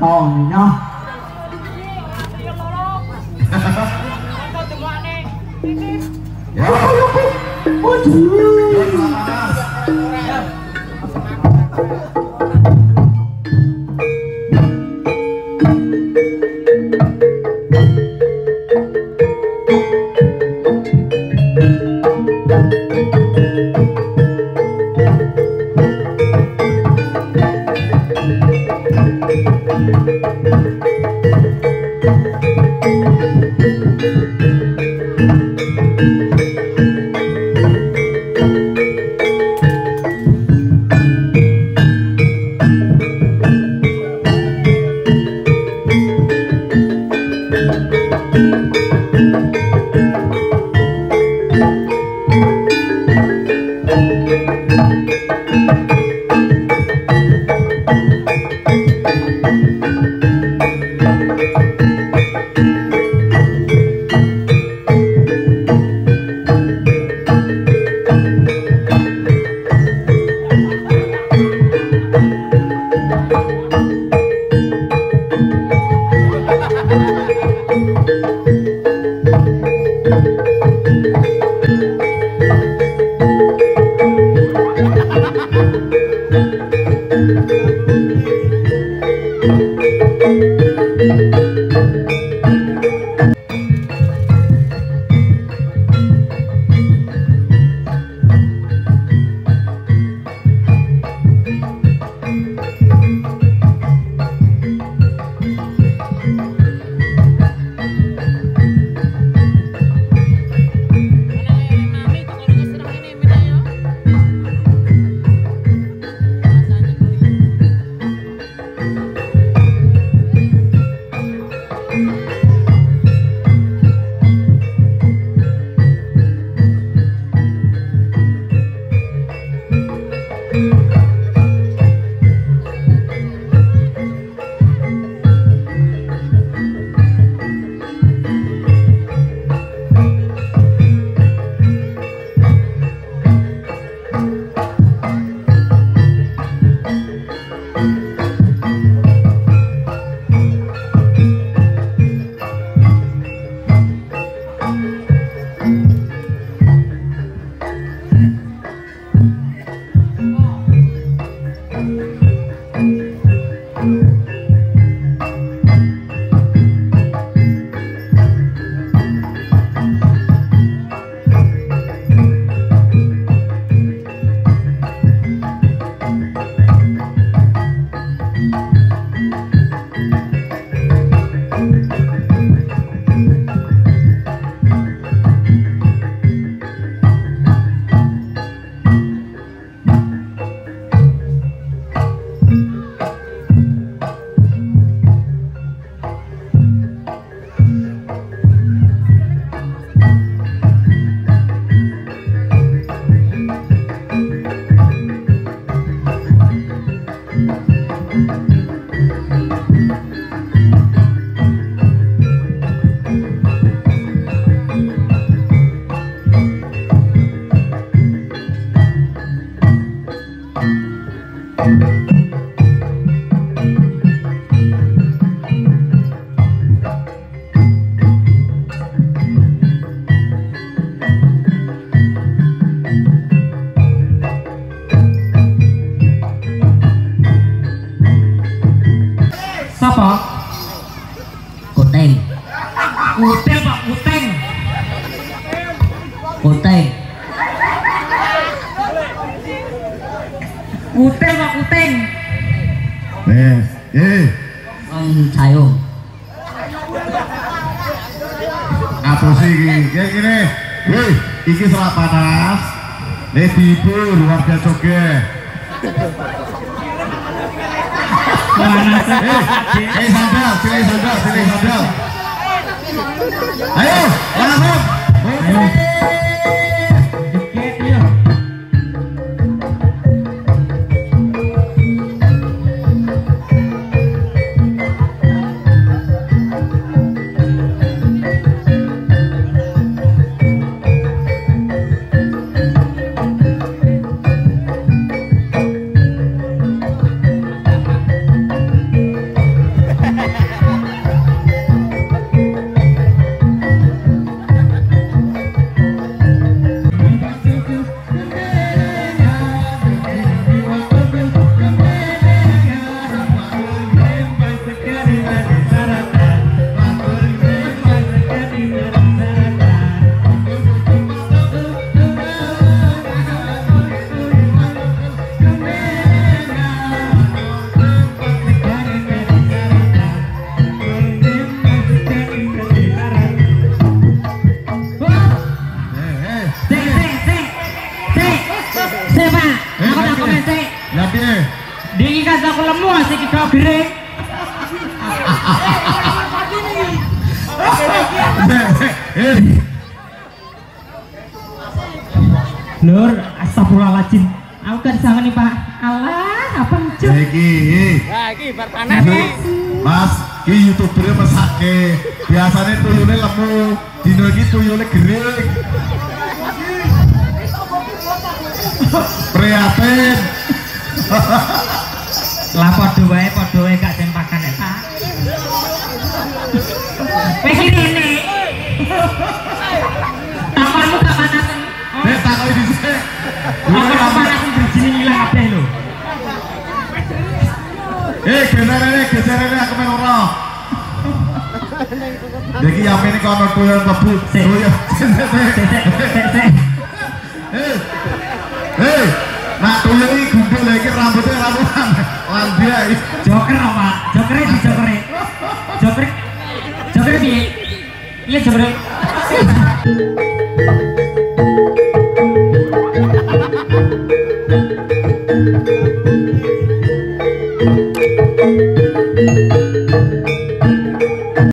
to rồi nhá. Ôi trời. Uteng Pak, uteng. Uteng. Uteng Pak, uteng. Wes, Cayo. Ngapusi iki, kene. Wih, iki selak panas. Nek dibur warga Jogja. Panas. Sandal. Ayo, langsung. Diki kata aku lemu asik kita gere. Lur, astagfirullahaladzim. Aku kan disangani Pak. Allah, apa lucu? Iki bar panas nih. Mas, iki YouTuber mesake. Biasane tuyune lemu, dino iki tuyune gere. Prihatin. Lah padha wae gak tempakan ya, Pak. Wis ngene. Tamarmu gak panasen. Nek takoki dhisik. Wis ora panasen brijine ilang kabeh lho. Geserane aku men ora. Iki yapene kono doyan bebut. Hei, nak tuyul ini gundul lagi rambutnya landia. Joker apa? Joker di. Iya joker.